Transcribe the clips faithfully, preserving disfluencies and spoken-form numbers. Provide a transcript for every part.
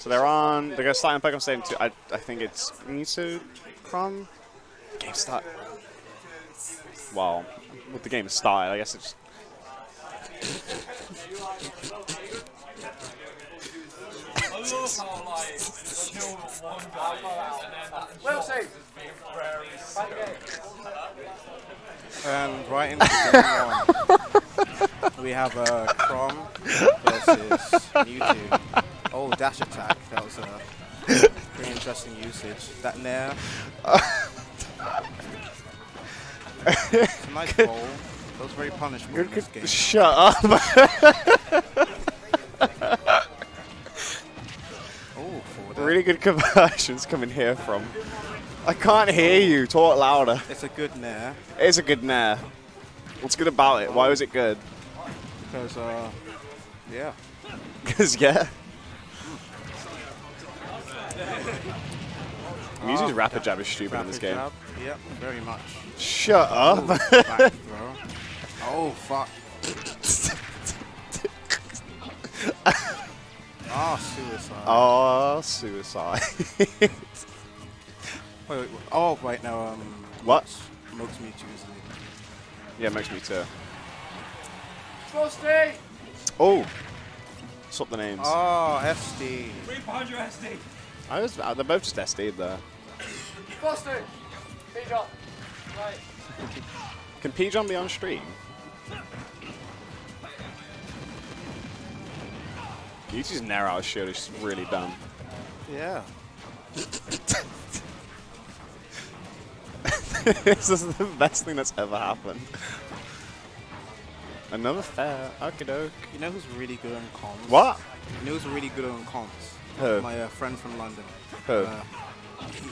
So they're on. They're gonna start in Pokemon Stadium two. I I think it's Mewtwo, Chrom. Game start. Well, with the game started, I guess it's. And right into the game one, we have a uh, Chrom versus Mewtwo. Oh, dash attack. That was a uh, pretty interesting usage. That Nair. It's a nice roll. That was very punishable in this game. Shut up. Oh, really good conversions coming here from. I can't hear you. Talk louder. It's a good Nair. It is a good Nair. What's good about it? Why was it good? Because, uh, yeah. Because, yeah. Mewtwo's rapid jab is stupid rapid in this game. Jab. Yep, very much. Shut oh, up. Back throw. Oh, fuck. Oh, suicide. Oh, suicide. Wait, wait, wait. Oh, wait, no. Um, what? Mugs Mewtwo, isn't it? Yeah, Mugs Mewtwo. Frosty! Oh. Swap the names. Oh, F D. three hundred S D. I was, uh, they're both just S D'd there. Boston! P-John! Right. Can P-John be on stream? Mewtwo's Nair out of shield is really dumb. Yeah. This is the best thing that's ever happened. Another fair. Okie doke. You know who's really good on comms? What? You know who's really good on comms? Who? My uh, friend from London. Who? Uh,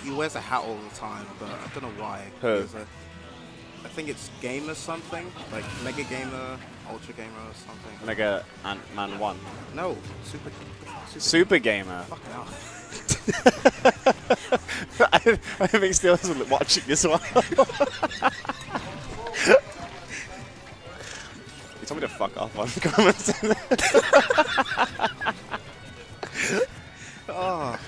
he, he wears a hat all the time, but I don't know why. Who? A, I think it's Gamer something, like Mega Gamer, Ultra Gamer or something. Mega Ant-Man one. No, Super Super, Super Gamer. Fucking hell. I, I think Steel isn't watching this one. You told me to fuck off on comments. Oh.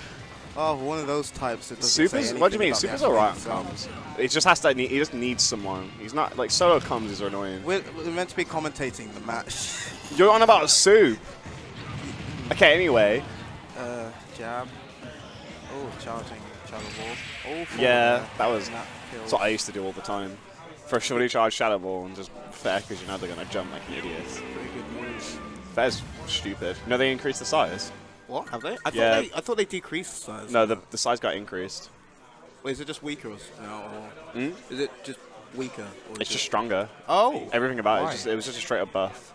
Oh, one of those types that doesn't Supers, say what do you mean? Super's alright on comms. It just has to. He just needs someone. He's not like solo comms is annoying. We're, we're meant to be commentating the match. You're on about soup. Okay. Anyway. Uh, jab. Oh, charging, shadow ball. Oh, yeah, there. That was. That that's what I used to do all the time. For a shorty charge shadow ball and just fair because you know they're gonna jump like idiots. Pretty good move. Fair's stupid. No, they increased the size. What? Have they? I thought, yeah. they, I thought they decreased the size. No, the, the size got increased. Wait, is it just weaker now? Or mm? Is it just weaker? Or it's just it stronger. Oh! Everything about right. it, just, it was just a straight up buff.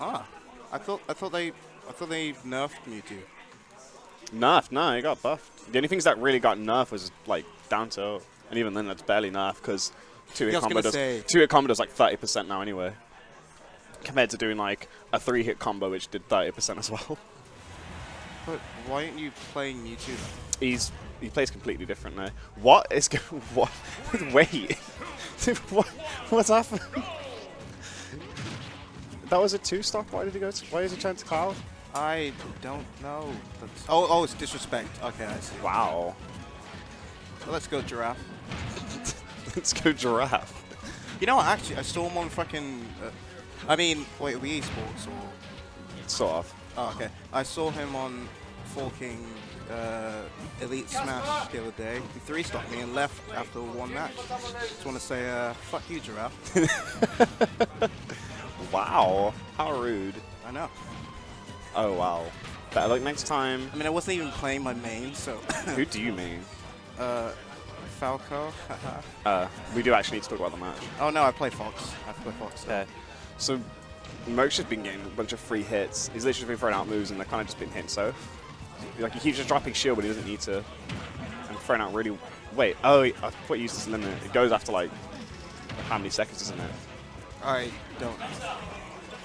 Ah. I thought, I thought they I thought they nerfed Mewtwo. Nerfed? No, it got buffed. The only things that really got nerfed was like down tilt. And even then that's barely nerfed because two-hit combo, two combo does like thirty percent now anyway. Compared to doing like a three-hit combo, which did thirty percent as well. But why aren't you playing Mewtwo then? He's he plays completely different now. What is go what? Wait, what? What's happened? That was a two-stock. Why did he go? To, why is he trying to Cloud? I don't know. That's oh, oh, it's disrespect. Okay, I see. Wow. Well, let's go Giraffe. Let's go Giraffe. You know what? Actually, I saw him on fucking. Uh, I mean, wait, are we esports or? Sort of. Oh, okay. I saw him on forking uh, Elite Smash the other day. He three-stopped me and left after one match. Just want to say, uh, fuck you, Giraffe. Wow. How rude. I know. Oh, wow. Better luck next time. I mean, I wasn't even playing my main, so. Who do you main? Uh. Falco. uh, we do actually need to talk about the match. Oh, no, I play Fox. I play Fox. So. Yeah. So, Moke's just been getting a bunch of free hits. He's literally been throwing out moves and they're kind of just been hit so. Like, he keeps just dropping shield, but he doesn't need to. And throwing out really. Wait, oh, I thought you used this limit. It goes after, like, how many seconds, isn't it? I don't. Do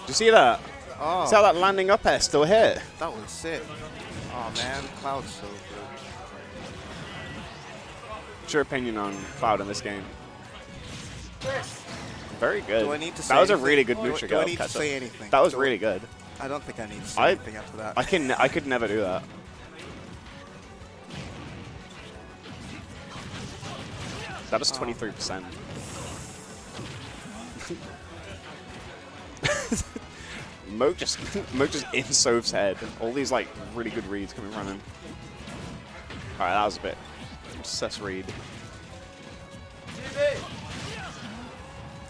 you see that? Oh. See how that landing up air still hit? That was sick. Oh, man, Cloud's so good. What's your opinion on Cloud in this game? Yes. Very good. Do I need to say that was anything? a really good neutral. Do, do I need to say anything? That was do really good. I don't think I need to do anything after that. I can. I could never do that. That is twenty-three percent. Mo just Mo just in Sov's head. All these like really good reads coming running. All right, that was a bit obsessed read.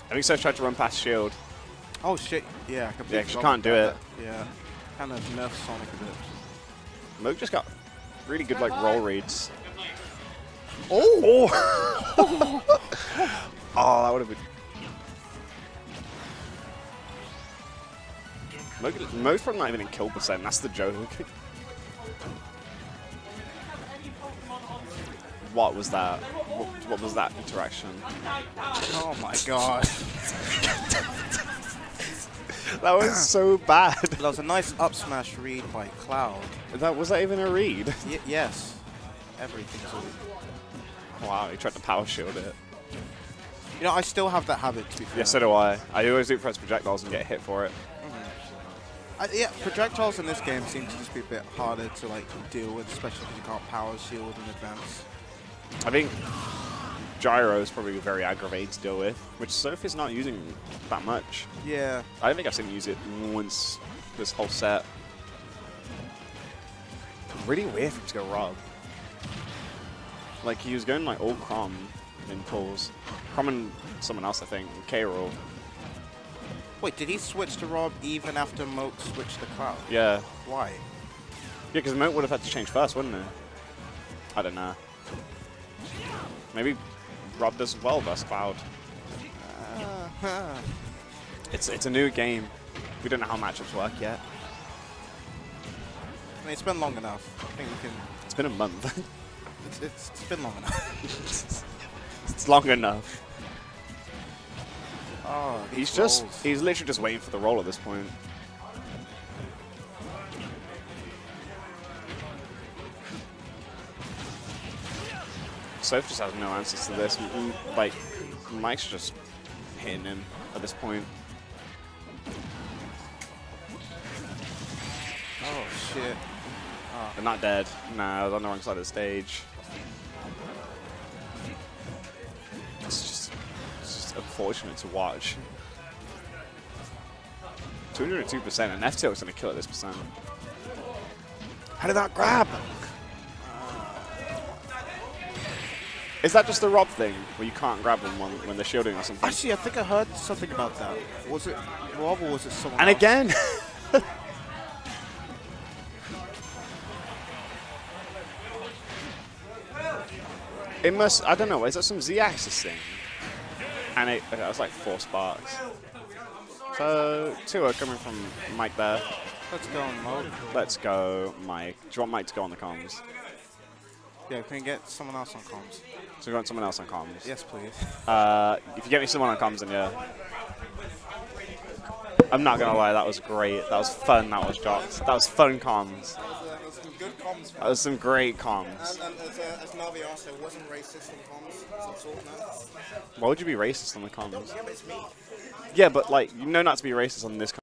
I think Sov tried to run past shield. Oh shit! Yeah, yeah, she can't do it. Yeah, kind of nerfed Sonic a bit. Mo just got really good like roll reads. Oh! Oh, oh that would have been. Mo's probably not even in kill percent, that's the joke. What was that? What, what was that interaction? Oh my god. That was so bad. That was a nice up smash read by Cloud. That, was that even a read? Y yes. Everything's a read. Wow, he tried to power shield it. You know, I still have that habit to be fair. Yeah, so do I. I always do press projectiles and get hit for it. I, yeah, projectiles in this game seem to just be a bit harder to like deal with, especially because you can't power shield in advance. I think Gyro is probably very aggravating to deal with, which Soph is not using that much. Yeah. I don't think I've seen him use it once this whole set. Really weird for him to go R O B. Like, he was going like all Chrom in pulls. Chrom and someone else, I think, K-Roll. Wait, did he switch to R O B even after Moat switched to Cloud? Yeah. Why? Yeah, because Moat would have had to change first, wouldn't he? I don't know. Maybe R O B does well versus Cloud. Uh, it's it's a new game. We don't know how matchups work yet. I mean, it's been long enough. I think we can. It's been a month. it's, it's it's been long enough. It's long enough. Oh, he's just, rolls. He's literally just waiting for the roll at this point. Soph just has no answers to this. Like, Mike's just hitting him at this point. Oh, shit. Oh. They're not dead. Nah, I was on the wrong side of the stage. Unfortunate to watch. two hundred two percent, and F T L is going to kill at this percent. How did that grab? Is that just the R O B thing, where you can't grab them when, when they're shielding or something? Actually, I think I heard something about that. Was it R O B or was it someone And else? Again! It must, I don't know, is that some Z-axis thing? And it, it was like four sparks. So, two are coming from Mike there. Let's go on Mike. Let's go, Mike. Do you want Mike to go on the comms? Yeah, can we get someone else on comms? So we want someone else on comms? Yes, please. Uh, if you get me someone on comms, then yeah. I'm not going to lie, that was great. That was fun, that was jocks. That was fun comms. Good comms. That was some great comms. And, and as, uh, as Navi asked, I wasn't racist in comms. So why would you be racist on the comms? Yeah, but like, you know not to be racist on this comms.